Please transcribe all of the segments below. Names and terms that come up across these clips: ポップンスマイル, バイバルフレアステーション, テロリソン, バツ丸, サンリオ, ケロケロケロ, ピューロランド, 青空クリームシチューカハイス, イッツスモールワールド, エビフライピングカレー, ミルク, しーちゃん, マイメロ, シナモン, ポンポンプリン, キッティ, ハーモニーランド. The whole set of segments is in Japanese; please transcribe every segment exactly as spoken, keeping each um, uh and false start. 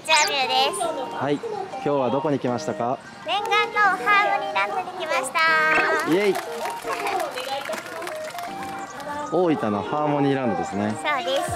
市場ビューです。はい、今日はどこに来ましたか？念願のハーモニーランドに来ました。イエイ。大分のハーモニーランドですね。そうです。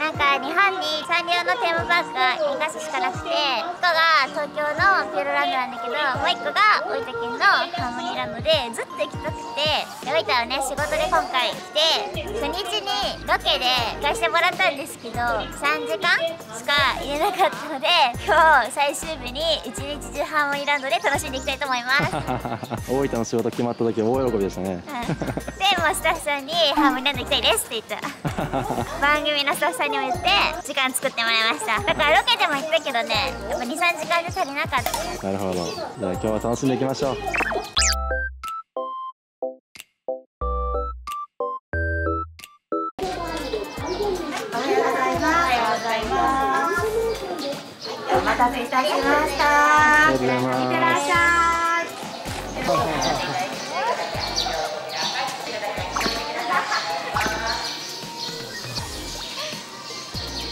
なんか日本にサンリオのテーマパークがにかししかなくて、いっこが東京のピューロランドなんだけど、もういっこが大分県のハーモニーランドで、ずっと行きたくて、大分はね、仕事で今回来て、初日にロケで行かせてもらったんですけど、さんじかんしか入れなかったので、今日最終日にいちにち中ハーモニーランドで楽しんでいきたいと思います。大分の仕事決まった時大喜びでしたね。うん、でもスタッフさんにハーモニーランド行きたいですって言った。番組のスタッフさんにも言って時間作ってもらいました。だからロケでも行ったけどね、やっぱにさんじかんで足りなかった。なるほど。じゃあ今日は楽しんでいきましょう。おはようございます。おはようございます。お待たせいたしました。いってらっしゃい。よろしくお願いします。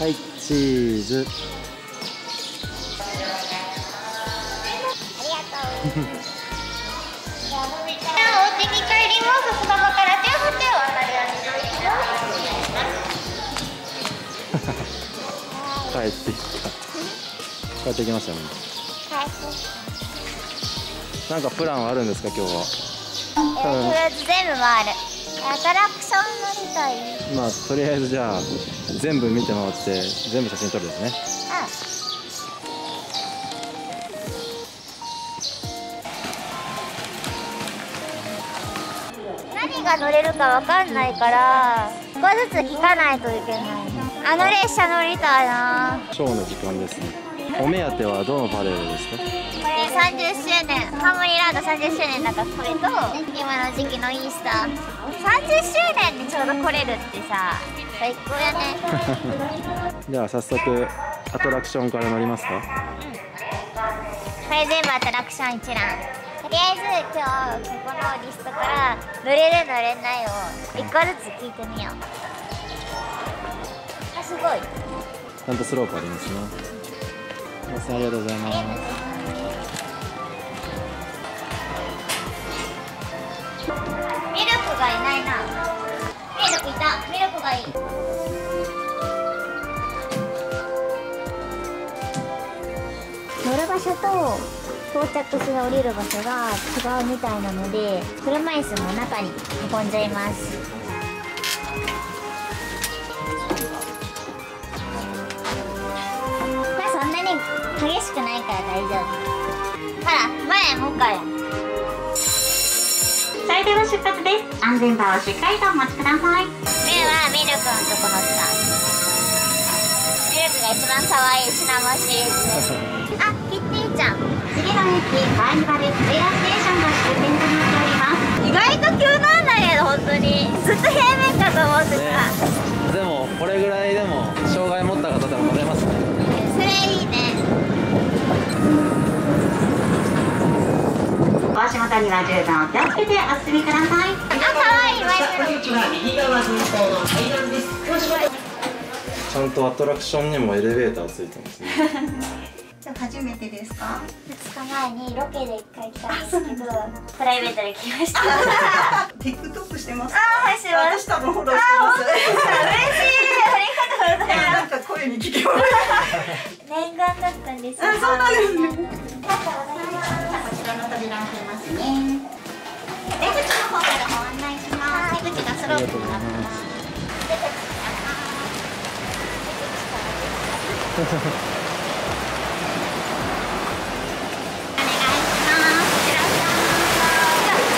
はい、チーズ。ありがとう。じゃあ、おうちに帰ります。スマホから手を振って渡るようになります。帰ってきた。帰ってきましたね。なんかプランはあるんですか、今日は。えー、とりあえず全部回る。アトラクション乗りたい。まあ、とりあえずじゃあ全部見て回って全部写真撮るですね。ああ、何が乗れるかわかんないから少しずつ聞かないといけない。あの列車乗りたいな。ショーの時間ですね。お目当てはどのパレードですか？これさんじゅっしゅうねん、ハーモニーランドさんじゅっしゅうねんだから、これと今の時期のイースターさんじゅっしゅうねんでちょうど来れるってさ、最高やね。じゃあ早速アトラクションから乗りますか。うん、これ全部アトラクション一覧。とりあえず今日ここのリストから乗れる乗れないをいっこずつ聞いてみよう。あ、すごい。ちゃんとスロープありますね。すいません、ありがとうございます。ミルクがいないな。ミルクいた。ミルクがいい。乗る場所と到着して降りる場所が違うみたいなので、車椅子も中に運んじゃいます。まあそんなに激しくないから大丈夫。ほら前もう一回。最初の出発です。安全バーをしっかりとお待ちください。目はミルクのとこ乗った。ミルクが一番可愛いシナモンシリーズ。あ、キッティちゃん。次の駅、バイバルフレアステーションが終点となっております。意外と急なんだけど、本当に。ずっと平面かと思ってた。でも、これぐらいでも、障害持った方でも乗れますね。それいいね。お足元には十分お気をつけてお進みください。あ、可愛い。ちゃんとアトラクションにもエレベーターついてますね。今日初めてですか？ふつかまえにロケでいっかい来たんですけど、プライベートで来ました。TikTok してます。あ、はい、してます。私多分フォローしてます。嬉しい。ありがとうございます。なんか声に聞きます。念願だったんです。あ、そうなんですね。ありがとうございます。お願いします。一番前に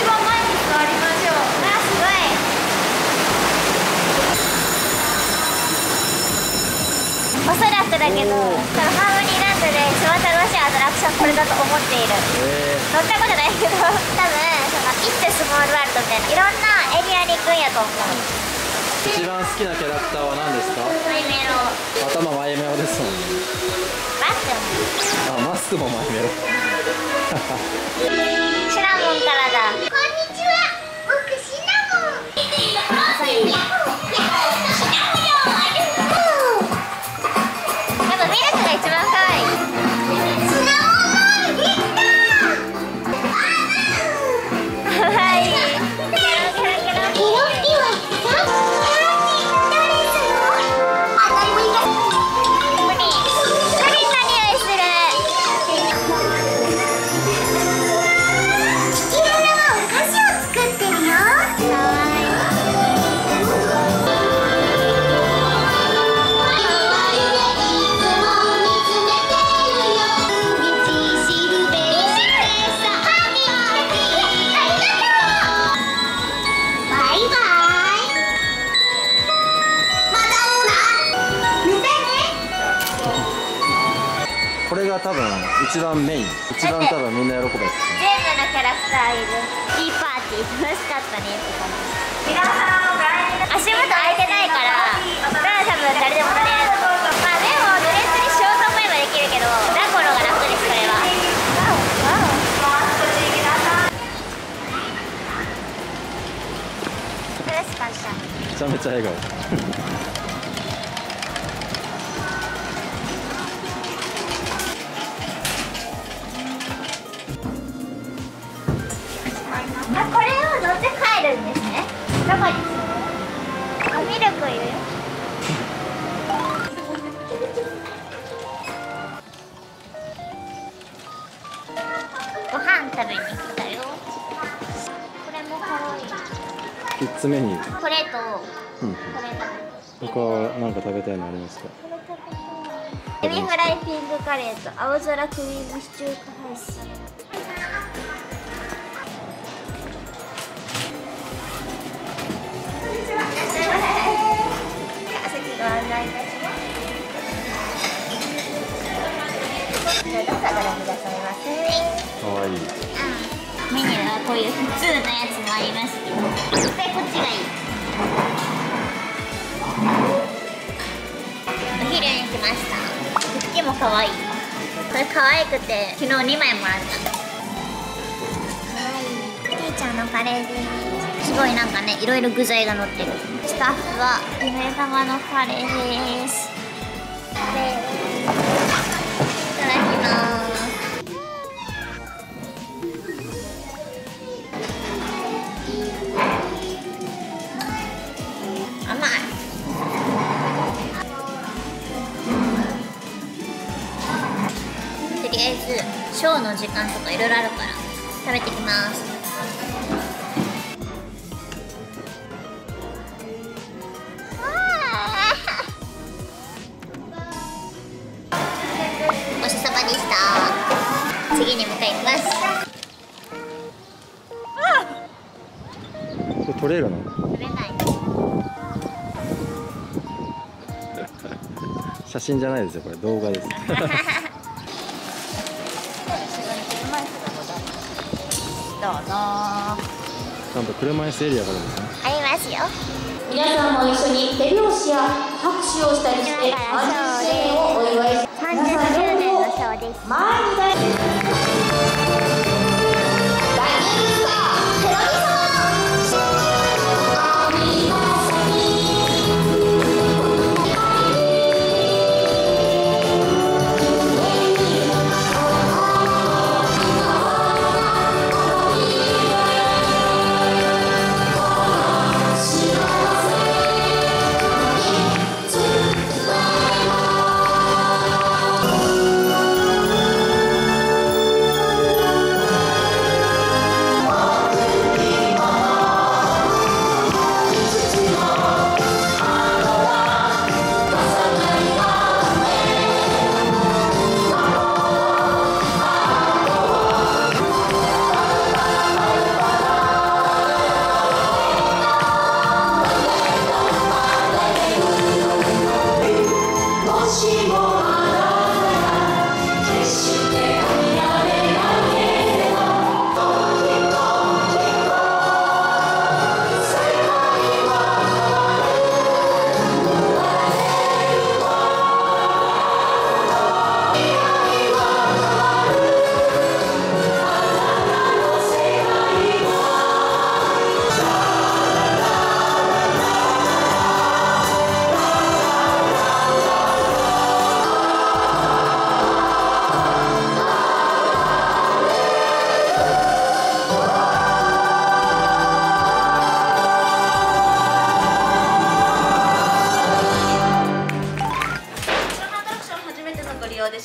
座りましょう。あ、すごい。おそらくだけど、ハーモニーランドで一番楽しいアトラクションこれだと思っている。乗ったことないけど、多分。イッツスモールワールドみたいな、いろんなエリアに行くんやと思う。一番好きなキャラクターは何ですか？マイメロ。頭マイメロですもんね。マスクも。あ、マスクもマイメロ。シナモンからだ。こんにちは、僕シナモン。やっぱミルクが一番が多分一番メイン、一番多分みんな喜ぶやつ。全部のキャラクターいる。いいパーティー楽しかったねって感じ。足元空いてないから、だから多分誰でも乗れる。まあでもドレスにしようと思えばできるけど、ダコロが楽ですこれは。めちゃめちゃ笑顔。キッズメニュー。これと、うん、これと。他なんか食べたいのありますか？エビフライピングカレーと青空クリームシチューカハイス。席ご案内いたします。どうぞご覧くださいませ。可愛い。うん。メニューはこういう普通のやつもありますけど、絶対こっちがいい。お昼に来ました。こっちも可愛い。これ可愛くて昨日にまいもらった。可愛い。お兄ちゃんのカレーです。すごいなんかね、いろいろ具材が乗ってる。スタッフは姫様のカレーです。いただきます。ショーの時間とかいろいろあるから食べてきます。ごちそうさまでした。次に向かいます。これ取れるの？取れない。写真じゃないですよ、これ動画です。どうぞ。ちゃんと車椅子エリアがあるんですね。ありますよ。皆さんも一緒に手拍子や拍手をしたりして、さんじゅっしゅうねんをお祝いし、さんじゅっしゅうねんのショーです。前に大人気スター、テロリソン。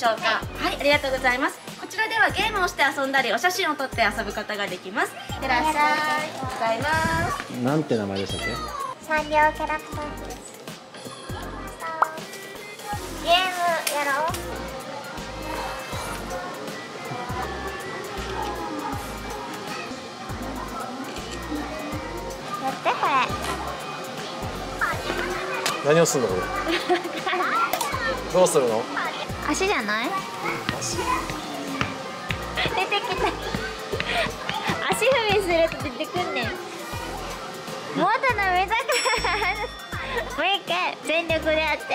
はい、ありがとうございます。こちらではゲームをして遊んだり、お写真を撮って遊ぶことができます。いってらっしゃい。ございます。なんて名前でしたっけ？サンリオキャラクターです。ゲームやろう。やってこれ。何をするのこれ？どうするの？足じゃない？足。出てきた。足踏みすると出てくんねん。もっと舐めたくない。もう一回全力でやって。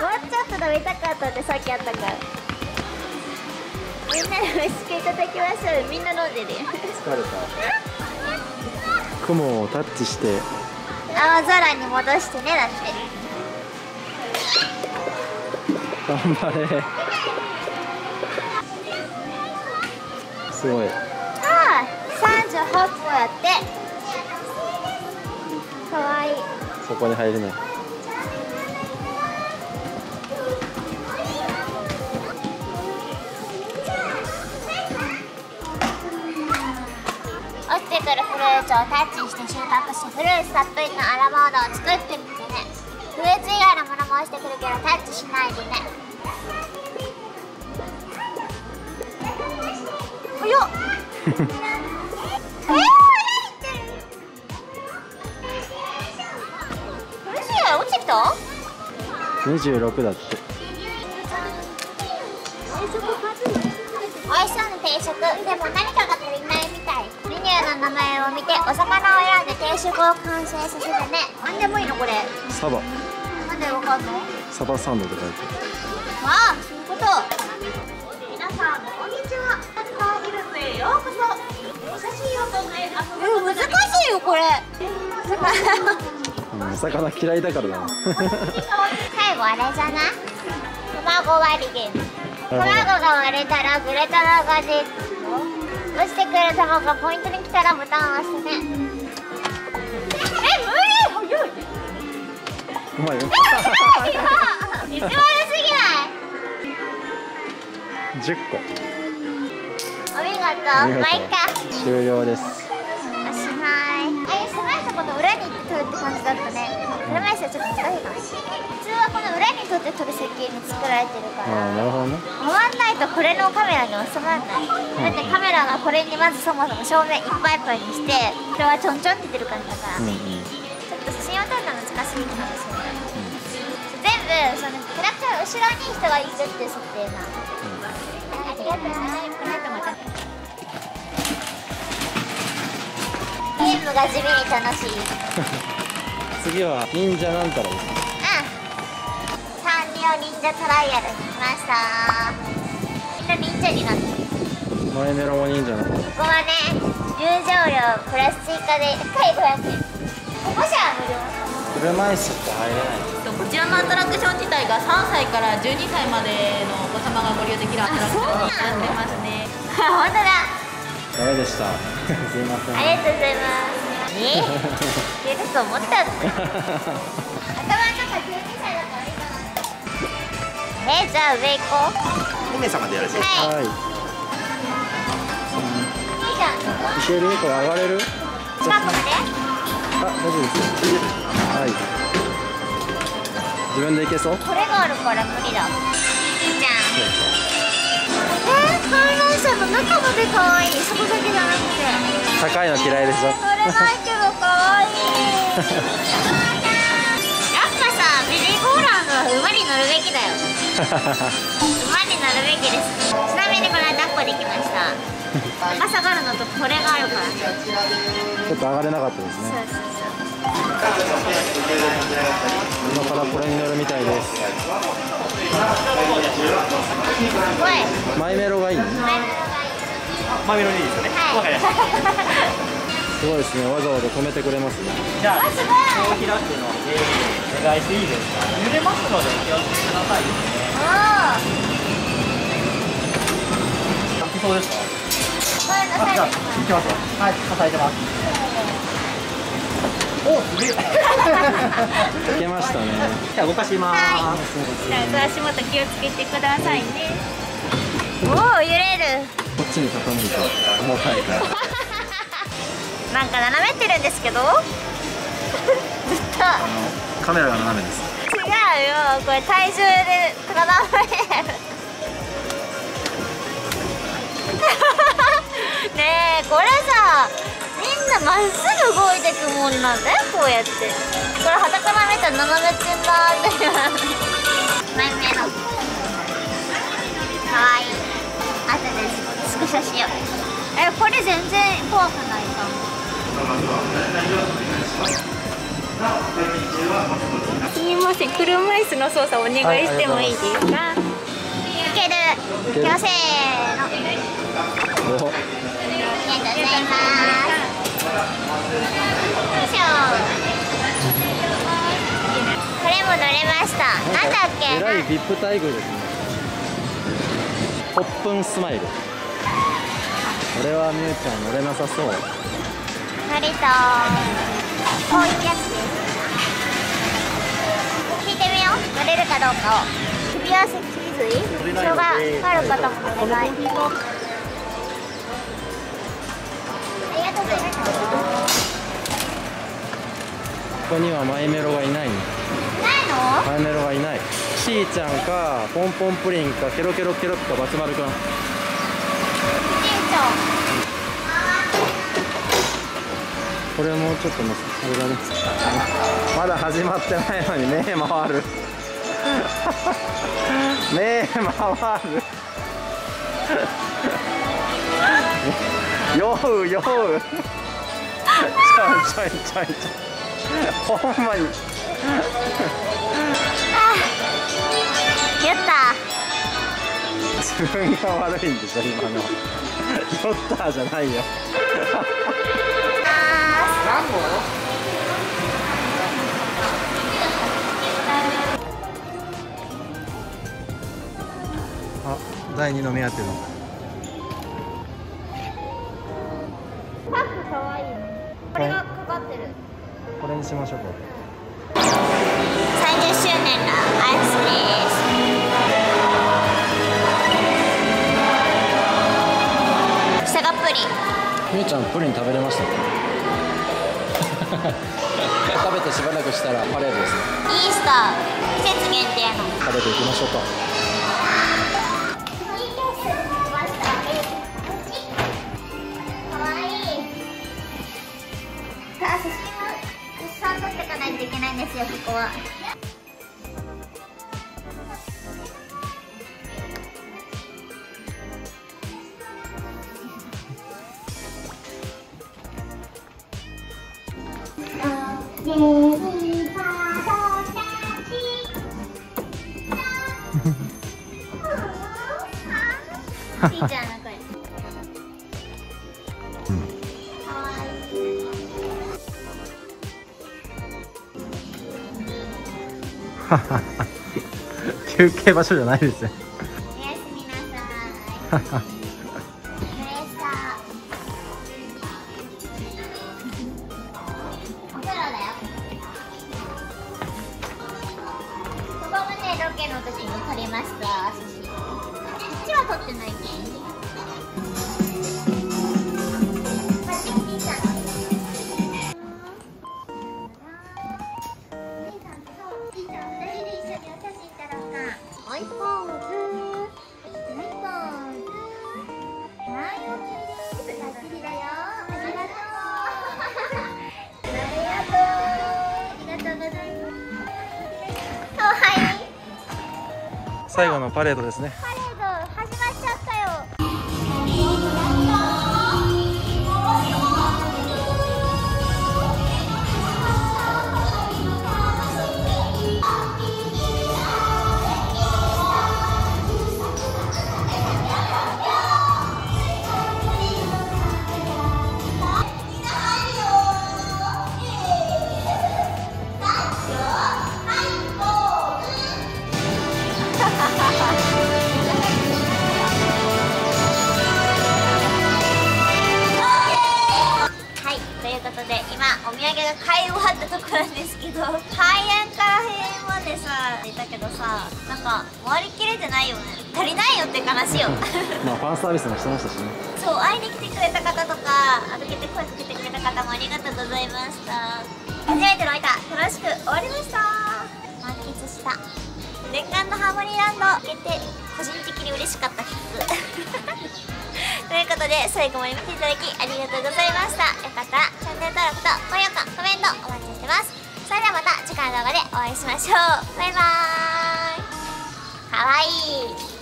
もうちょっと舐めたかったってさっきあったから。みんなで美味しくいただきましょう。みんな飲んでるよ。疲れた。雲をタッチして。青空に戻してねだって。頑張れ。すごい。ああ、三十八個やって。可愛い。そこに入れない。落ちてくるフルーツをタッチして収穫してフルーツたっぷりのアラモードを作ってみてね。フルーツ以外のものも落ちてくるけどタッチしないでね。早っ。えー、嬉しい。落ちてきた。二十六だって。美味しそうな定食。でも何かが足りないみたい。メニューの名前を見てお魚を選んで定食を完成させてね。何でもいいのこれ。サバ。なんでわかんの？サバサンドって書いてる。ああ、そういうこと。皆さんこんにちは。サービルズへようこそ。お写真を撮って遊ぶ。え、難しいよこれ。お魚嫌いだからな。最後あれじゃない？卵割りゲーム。卵が割れたらグレタラが出る。落ちてくる卵がポイントに来たらボタンを押してね。うまいよ。一番良すぎない？十個。お見事。毎回。終了です。おしまい。ああいう狭いところの裏に取るって感じだったね。車椅子はちょっと近いかもしれない。普通はこの裏に取って取る設計に作られてるから。ああ、なるほどね。回んないとこれのカメラに収まらない。うん、だってカメラがこれにまずそもそも正面いっぱいいっぱいにして、これはちょんちょんって出る感じだから。うんうん、写真を撮るの難しいかもしれない。全部そのキャラクターの後ろに人がいるっていう設定なの。ありがとうございます。ゲームが地味に楽しい。次は忍者なんたらですね。うん。サンリオ忍者トライアルに来ました。みんな忍者になった。マイメロも忍者なの。ここはね、入場料プラス追加でせんごひゃくえん。車椅子って入れない。こちらのアトラクション自体がさんさいからじゅうにさいまでのお子様がご利用できるアトラクションになってますね。本当だ。ダメでした。すいません。ありがとうございます。ええ、出ると思った。頭の中じゅうにさいだからいいかな。えー、じゃあ上行こう。にめい様でよろしいですか。はい。いいじゃん。いける？これ上がれる？近くまで。あ、大丈夫ですよ。はい。自分で行けそう？これがあるから無理だ。いいじゃん。えー、観覧車の中まで可愛い。そこだけじゃなくて。高いの嫌いでしょ。乗れないけど可愛い。やっぱさ、メリーゴーランドは馬に乗るべきだよ。馬に乗るべきです。ちなみにこの間抱っこできました。朝があるのとこれがあるからね。ちょっと上がれなかったですね。そうそうそう。今からこれに乗るみたいです。マイメロがいい。マイメロがいい。マイメロいいですね。すごいですね。わざわざ止めてくれますね。じゃあ、開くのお願いしていいですか。揺れますので気をつけてくださいね。泣きそうですか。行きますよ。はい、支えてます。お、すげえ。行けましたね。じゃあ動かします。じゃあ足元気をつけてくださいね。おお、揺れる。こっちに傾いた。重たいから。なんか斜めってるんですけど。ずっと。カメラが斜めです。違うよ、これ体重で傾いてる。ねえ、これさ、みんなまっすぐ動いてくもんなんだよ、こうやって。これ、はたから見たら斜めってんだーって。しよう。え、これ全然怖くないかも。すみません、車椅子の操作お願いしてもいいですか？はい、いける。いけます。せーの。お。ありがとうございます。これも乗れました。なんだっけ？えらいビップ待遇ですね。ポップンスマイル。これはみゆちゃん乗れなさそう。乗れたー。こういうやつです。聞いてみよう。乗れるかどうかを。首輪脊髄症がある方もお願い。ありがとうございます。ここにはマイメロはいない。ないの？マイメロはいない。しーちゃんかポンポンプリンかケロケロケロかバツ丸くん。しーちゃん。これもうちょっとのあれだね。まだ始まってないのに目回る。目回る。酔う酔う。ちょいちょいちょいちょい。ほんまに。酔った自分が悪いんでしょ今の。酔ったじゃないよ。何本？あ、だいにの目当ての。パック可愛いね。これがかかってる。これにしましょうか。さんじゅっしゅうねんのアイスです。下がプリン。みゆちゃんプリン食べれましたか？食べてしばらくしたらパレードですね。イースター季節限定の。食べていきましょうか。かわいい。写真をたくさん撮っていかないといけないんですよここは。しーちゃんの声。休憩場所じゃないですね。おやすみなさい。最後のパレードですね。パレード始まっちゃったよ。お土産が買い終わったところなんですけど、開園から閉園までさいたけどさ、なんか回りきれてないよね。足りないよって悲しいよ。まあファンサービスもしてましたしね。そう、会いに来てくれた方とか歩けて声かけてくれた方もありがとうございました。初めての間楽しく終わりました。満喫した。念願のハーモニーランド行けて個人的に嬉しかったです。ということで最後まで見ていただきありがとうございました。よかったらチャンネル登録と高評価、コメントお待ちしてます。それではまた次回の動画でお会いしましょう。バイバーイ。かわいい。